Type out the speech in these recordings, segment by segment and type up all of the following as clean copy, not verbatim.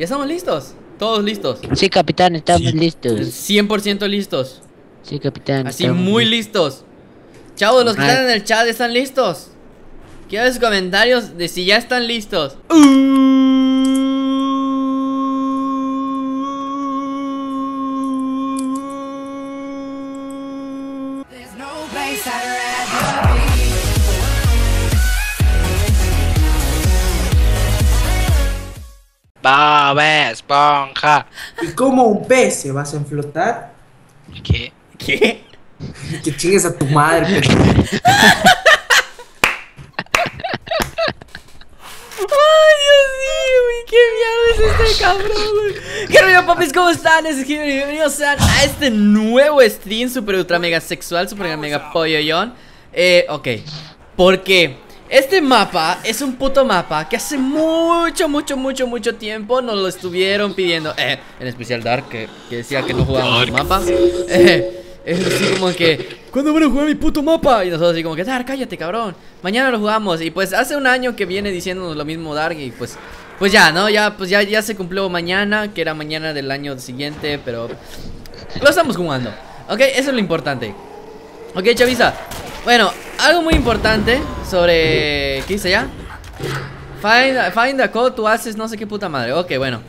¿Ya estamos listos? ¿Todos listos? Sí, capitán, estamos listos. 100% listos. Sí, capitán. Así, muy listos. Chavos, los que están en el chat, ¿están listos? Quiero sus comentarios de si ya están listos. Bob Esponja. ¿Y cómo un pez se va a flotar? ¿Qué? ¿Qué? Que chingues a tu madre. ¿Qué rollo, papis? ¿Cómo están? Bienvenidos sean a este nuevo stream super ultra mega sexual, super mega polloyón. Ok, porque este mapa es un puto mapa que hace mucho tiempo nos lo estuvieron pidiendo. En especial Dark, que decía que no jugábamos el mapa. Es así como que, ¿cuándo van a jugar mi puto mapa? Y nosotros así como que, Dark, cállate, cabrón, mañana lo jugamos. Y pues hace un año que viene diciéndonos lo mismo Dark. Y pues... pues ya, ¿no? Ya, pues ya se cumplió mañana, que era mañana del año siguiente, pero lo estamos jugando. Ok, eso es lo importante. Ok, chaviza. Bueno, algo muy importante sobre... ¿qué hice ya? Find a code, tú haces no sé qué puta madre. Ok, bueno.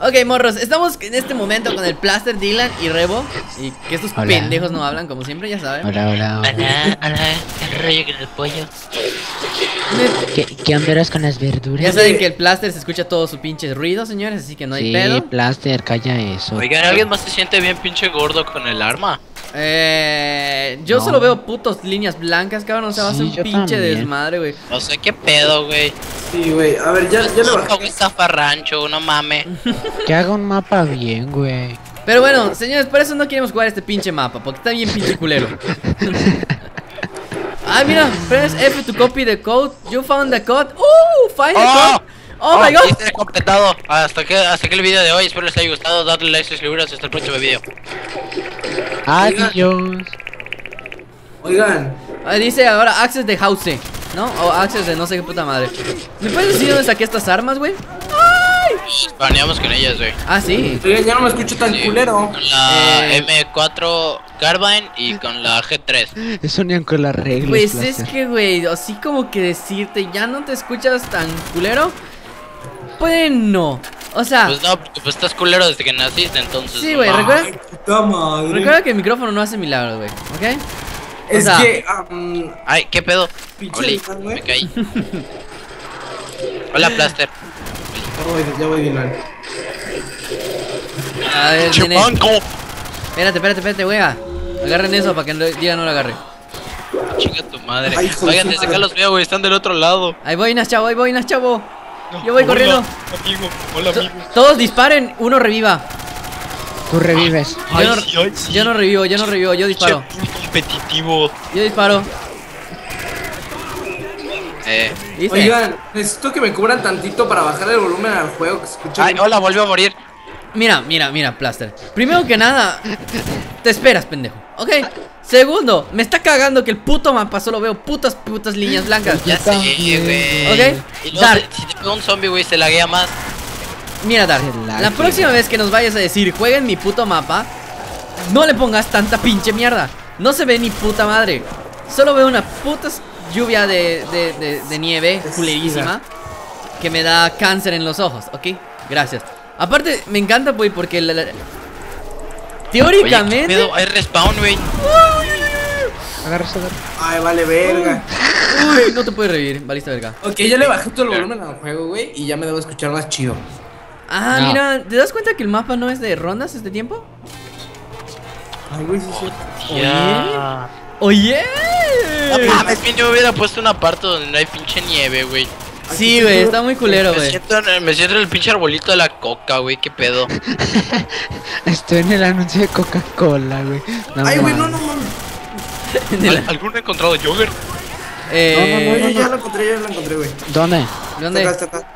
Ok, morros, estamos en este momento con el Plaster, Dylan y Rebo. Y que estos pendejos no hablan, como siempre, ya saben. Hola, el rollo con el pollo. ¿Qué andarás con las verduras? Ya saben que el Plaster se escucha todo su pinche ruido, señores, así que no hay pedo. Sí, Plaster, calla eso. Oigan, ¿alguien más se siente bien pinche gordo con el arma? Yo solo veo putos líneas blancas, cabrón, o sea, va a ser un pinche desmadre, güey. No sé qué pedo, güey. Sí, güey, a ver, ya lo bajé. Un zafarrancho, no mames. Que haga un mapa bien, güey. Pero bueno, señores, por eso no queremos jugar este pinche mapa, porque está bien pinche culero. Ah, mira, press F to copy the code. You found the code. Find the code. Oh my god. Este completado. Hasta que el video de hoy. Espero les haya gustado. Dadle like, suscribiros. Hasta el próximo video. Adiós. Oigan, dice ahora access de house, ¿no? O access de no sé qué puta madre. ¿Me puedes decir dónde saqué estas armas, güey? Planeamos con ellas, güey. Ah, sí. Oigan, ya no me escucho tan culero. Con la M4 Carbine y con la G3. Eso ni con la regla. Pues es que, güey, así como que decirte, ya no te escuchas tan culero. Bueno, o sea. Pues no, pues estás culero desde que naciste, entonces. Sí, güey, recuerda que el micrófono no hace milagros, güey, ¿ok? Es que... ay, ¿qué pedo? Oli, me caí. Hola, Plaster. Ya voy bien mal. A ver, Espérate, wea. Agarren eso para que Diga no lo agarre. Chinga tu madre. Oigan, desde acá los veo, güey, están del otro lado. Ahí voy, chavo. Yo voy corriendo. Hola, amigo. Todos disparen, uno reviva. Tú revives. Yo no revivo, yo disparo. Competitivo. Yo disparo. Oigan, necesito que me cubran tantito para bajar el volumen al juego que se escucha. Ay, hola, volvió a morir. Mira, Plaster. Primero que nada, te esperas, pendejo. Ok. Segundo, me está cagando que el puto mapa solo veo putas líneas blancas. Ya sé, güey. Ok. Y luego, Dark, si te pega un zombie, güey, se laguea más. Mira, Dark, la próxima vez que nos vayas a decir jueguen mi puto mapa, no le pongas tanta pinche mierda. No se ve ni puta madre. Solo veo unas putas lluvia de nieve culerísima que me da cáncer en los ojos, ok, gracias. Aparte, me encanta, güey, porque teóricamente... Oye, hay respawn, güey. Agarra. Ay, vale verga. Uy, no te puedes revivir, valiste verga. Ok, ya le bajé todo el volumen al juego, güey, y ya me debo escuchar más chido. Ah, mira, ¿te das cuenta que el mapa no es de rondas este tiempo? Ay, güey, sí, Oye. No mames, yo hubiera puesto una parte donde no hay pinche nieve, güey. Sí, güey, está muy culero, güey. Me siento en el pinche arbolito de la coca, güey, qué pedo. Estoy en el anuncio de Coca-Cola, güey. Ay, güey, no mames. ¿Alguno ha encontrado yogurt? No, ya lo encontré, güey. ¿Dónde? Está acá.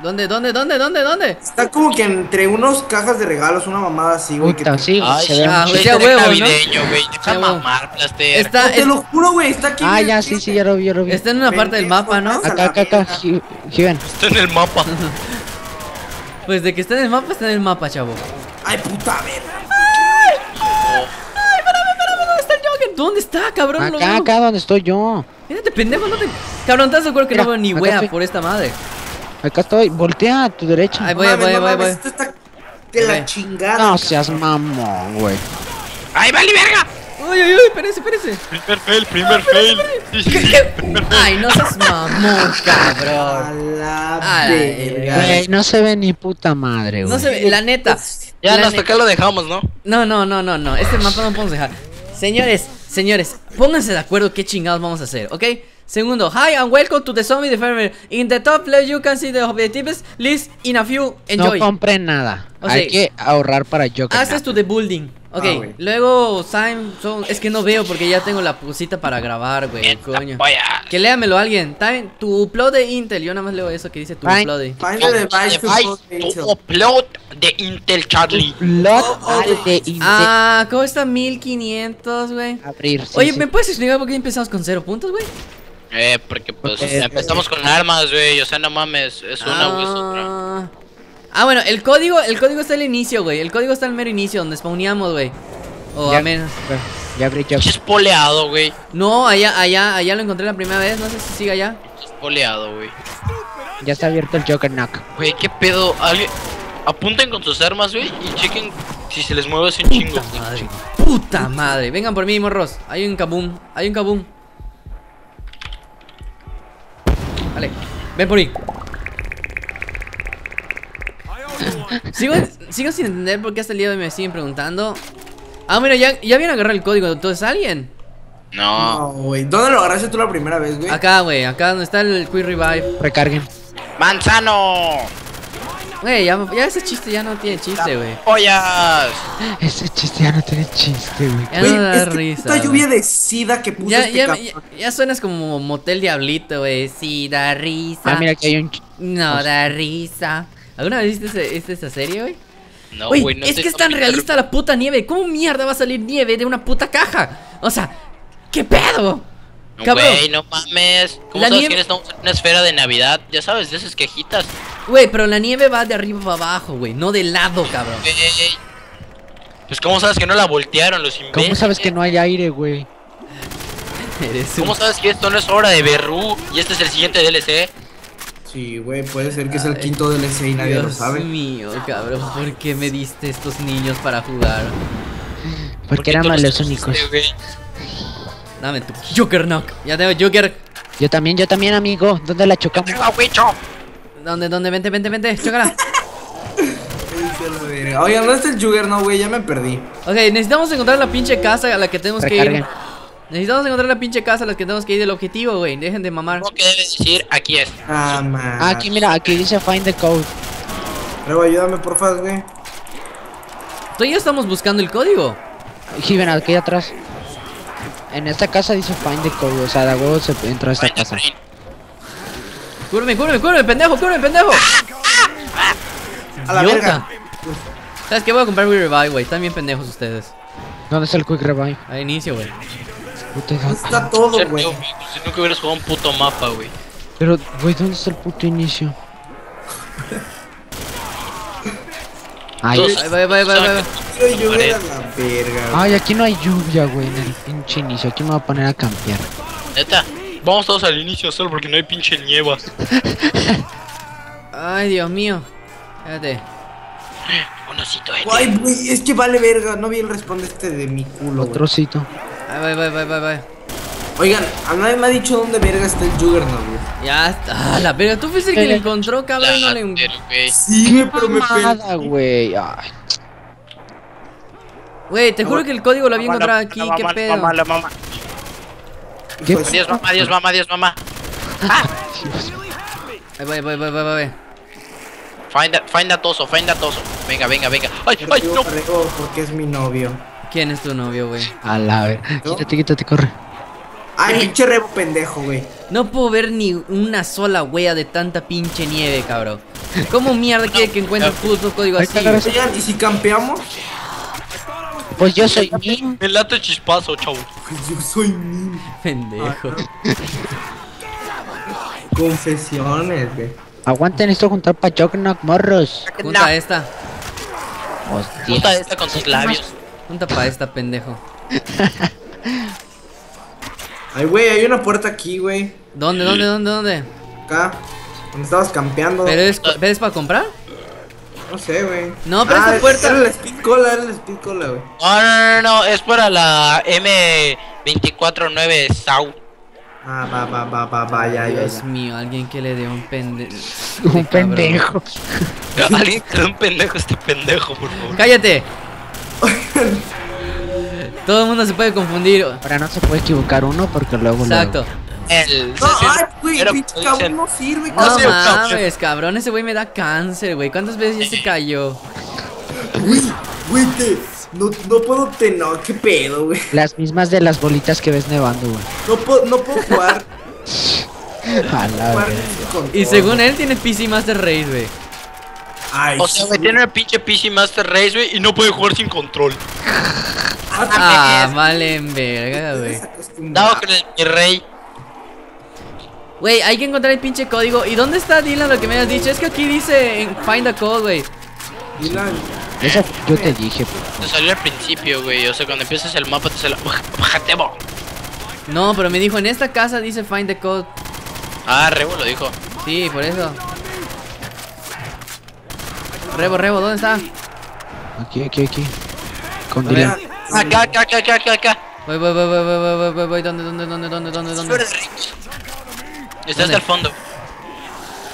¿Dónde? Está como que entre unas cajas de regalos, una mamada así, güey. Te lo juro, güey, está aquí. Ah, ya, sí, ya lo vi. Está en una parte del mapa, ¿no? Acá, Given. Está en el mapa. Pues de que está en el mapa, está en el mapa, chavo. Ay, puta verga. Ay, espérame, ¿dónde está el Joker? ¿Dónde está, cabrón? Acá donde estoy yo. Mírate, pendejo, no te... Cabrón, ¿estás de acuerdo que mira, no veo ni wea por esta madre? Acá estoy, voltea a tu derecha. Ay, voy. Esto está de la chingada. No seas mamón, güey. ¡Ay, vale, verga! Uy, espérese. Primer fail. Sí. Ay, no seas mamón, cabrón. A la verga. Güey, no se ve ni puta madre, güey. No se ve, la neta. Ya la hasta acá lo dejamos, ¿no? No. Este mapa no podemos dejar. Señores, pónganse de acuerdo qué chingados vamos a hacer, ¿ok? Segundo, hi and welcome to the Zombie Farmer. In the top left you can see the objectives list in a few. Enjoy. No compren nada. O sea, hay que ahorrar para Joker. Access to the building. Ok, luego time zone. Es que no veo porque ya tengo la pusita para grabar, güey. Coño. Que léamelo alguien. Time to upload the Intel. Yo nada más leo eso que dice to upload the Intel, Charlie. Upload the Intel. Ah, ¿cómo está 1500, güey? Abrir. Oye, ¿me puedes explicar por qué empezamos con 0 puntos, güey? Porque pues empezamos con armas, güey, o sea, no mames, es una o es otra. Ah, bueno, el código está al inicio, güey, el código está al mero inicio, donde spawneamos, güey. O a menos. Ya abrí yo. Es poleado, güey. No, allá lo encontré la primera vez, no sé si sigue allá. Es poleado, güey. Ya está abierto el Joker Knock. Güey, qué pedo, apunten con sus armas, güey, y chequen si se les mueve ese chingo. Puta madre, vengan por mí, morros, hay un kaboom. Vale, ven por ahí. Sigo sin entender por qué hasta el día de hoy me siguen preguntando. Ah, mira, ya habían agarrado el código. ¿Entonces alguien? No, güey. ¿Dónde lo agarraste tú la primera vez, güey? Acá, güey. Acá donde está el Quick Revive. Recarguen. ¡Manzano! Güey, ya ese chiste ya no tiene chiste, güey. ¡Pollas! Ese chiste ya no tiene chiste, güey. Ya no da risa. Esta lluvia de sida que puso este cabrón. Ya suenas como Motel Diablito, güey. Sí, da risa. Ah, mira que hay un... No, da risa. ¿Alguna vez viste esa serie, güey? No, güey, no. Es que es tan realista la puta nieve. ¿Cómo mierda va a salir nieve de una puta caja? O sea, ¿qué pedo? Güey, no mames. ¿Cómo sabes que estamos en una esfera de Navidad? Ya sabes, de esas quejitas. Güey, pero la nieve va de arriba para abajo, güey. No de lado, cabrón. Pues ¿cómo sabes que no la voltearon los imbéciles? ¿Cómo sabes que no hay aire, güey? ¿Cómo sabes que esto no es hora de Berru? Y este es el siguiente DLC. Sí, güey, puede ser que es el quinto DLC y nadie lo sabe. Dios mío, cabrón, ¿por qué me diste estos niños para jugar? Porque eran malos únicos. Dame tu Joker Knock. Ya tengo Joker. Yo también, amigo. ¿Dónde la chocamos? ¿Dónde? Vente. Chócala. Oye, ¿dónde está el Joker Knock, güey? Ya me perdí. Ok, necesitamos encontrar la pinche casa a la que tenemos que ir. Necesitamos encontrar la pinche casa a la que tenemos que ir del objetivo, güey. Dejen de mamar. ¿Cómo que debes decir? Aquí es. Ah, man. Aquí, mira, aquí dice Find the Code. Luego ayúdame, porfa, güey. Tú y yo estamos buscando el código. Given, aquí atrás. En esta casa dice Find the Code, o sea, de huevo se entra a esta casa. Cúbreme, pendejo. A la verga. ¿Sabes qué? Voy a comprar Quick Revive, güey. Están bien pendejos ustedes. ¿Dónde está el Quick Revive? Al inicio, güey. Está todo, güey. Si nunca hubieras jugado un puto mapa, güey. Pero, güey, ¿dónde está el puto inicio? Ay, aquí no hay lluvia, güey, en el pinche inicio. Aquí me voy a poner a campear. Neta, vamos todos al inicio solo porque no hay pinche nievas. Ay, Dios mío. Espérate. Un osito, ay, güey, es que vale verga. No bien respondiste de mi culo. Otro osito. Ay, bye. Oigan, a nadie me ha dicho dónde verga está el Juggernaut, güey. Ya está. Ah, la verga, tú fuiste el que le encontró, cabrón, no le encontró. Sí, pero me perdí, güey. Ay. Güey, te juro que el código lo había encontrado aquí, qué pedo. Mamá. Dios, mamá. Ah. Ay, bye. Find that oso. Venga. Ay, no. Porque es mi novio. ¿Quién es tu novio, güey? A la vez. ¿No? Quítate, corre. Ay, pinche rebo pendejo, güey. No puedo ver ni una sola wea de tanta pinche nieve, cabrón. ¿Cómo mierda quiere que encuentre el puto código así? ¿Y si campeamos? Pues yo soy Mim. Me late chispazo, chavo. Yo soy Mim. Pendejo. Confesiones, güey. Aguanten esto, juntar pa' Knock, morros. Junta no. Esta. Hostia. Junta esta con sus labios. Junta pa' esta, pendejo. Ay, güey, hay una puerta aquí, güey. ¿Dónde, dónde? Acá. Donde estabas campeando. ¿Pero es para comprar? No sé, güey. No, pero esa puerta. Era la Speed Cola, güey. No, es para la M249 South. Ah, ya. Dios mío, alguien que le dé un pendejo. Un pendejo. Alguien que le dé un pendejo a este pendejo, por favor. ¡Cállate! Todo el mundo se puede confundir. Ahora no se puede equivocar uno porque luego. Exacto. No, ay, güey, cabrón no sirve. No mames, cabrón, ese güey me da cáncer, güey. ¿Cuántas veces ya se cayó? Güey, no puedo tener, qué pedo, güey. Las mismas de las bolitas que ves nevando, güey. No puedo jugar. Y según él tiene PC Master Race, güey. O sea, güey, tiene una pinche PC Master Race, güey, y no puede jugar sin control. Ah, valen verga, güey. Dado con el rey. Güey, hay que encontrar el pinche código. ¿Y dónde está Dylan, lo que me habías dicho? Es que aquí dice en Find a Code, güey. Dylan, eso yo te dije, pero te salió al principio, güey. O sea, cuando empiezas el mapa te sale. ¡Bájate, bo! No, pero me dijo, en esta casa dice Find a Code. Ah, Rebo lo dijo. Sí, por eso. Rebo, ¿dónde está? Aquí. Con Dylan. Acá. Voy. ¿Dónde? ¿Eres rico? Está hasta el fondo.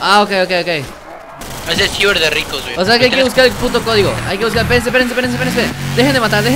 Ah, ok. Ese es sewer de ricos, güey. O sea que hay que buscar el puto código. Hay que buscar. Espérense. Dejen de matar.